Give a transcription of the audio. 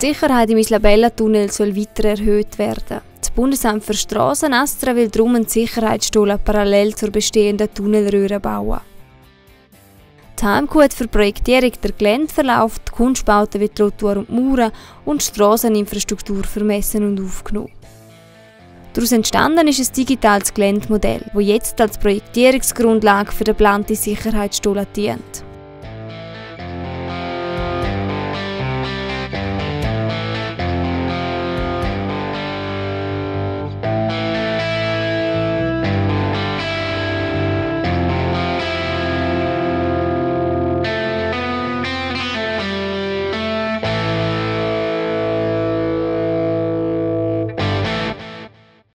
Die Sicherheit im Isla Bella Tunnel soll weiter erhöht werden. Das Bundesamt für Strassen (ASTRA) will darum einen Sicherheitsstollen parallel zur bestehenden Tunnelröhre bauen. Die HMQ hat für die Projektierung den Geländeverlauf, die Kunstbauten wie Trottoir und Mauern und die Strasseninfrastruktur vermessen und aufgenommen. Daraus entstanden ist ein digitales Geländemodell, das jetzt als Projektierungsgrundlage für den geplanten Sicherheitsstollen dient.